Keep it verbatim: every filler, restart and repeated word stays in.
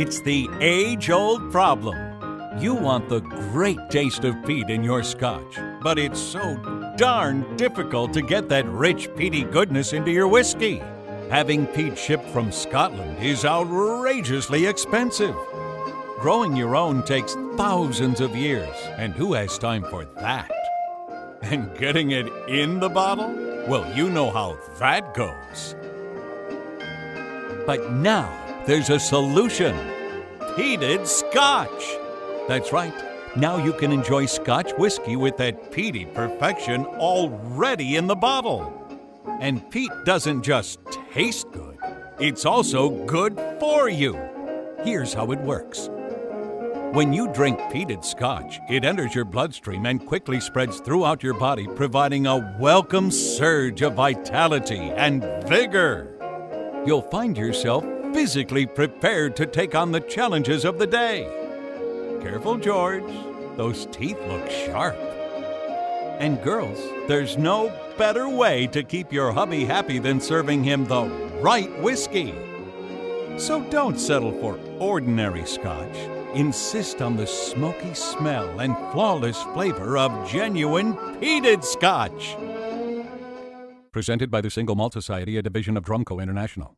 It's the age-old problem. You want the great taste of peat in your scotch, but it's so darn difficult to get that rich, peaty goodness into your whiskey. Having peat shipped from Scotland is outrageously expensive. Growing your own takes thousands of years, and who has time for that? And getting it in the bottle? Well, you know how that goes. But now there's a solution. Peated Scotch. That's right. Now you can enjoy Scotch whiskey with that peaty perfection already in the bottle. And peat doesn't just taste good, it's also good for you. Here's how it works. When you drink peated Scotch, it enters your bloodstream and quickly spreads throughout your body, providing a welcome surge of vitality and vigor. You'll find yourself physically prepared to take on the challenges of the day. Careful, George, those teeth look sharp. And girls, there's no better way to keep your hubby happy than serving him the right whiskey. So don't settle for ordinary Scotch. Insist on the smoky smell and flawless flavor of genuine peated Scotch. Presented by the Single Malt Society, a division of Drumco International.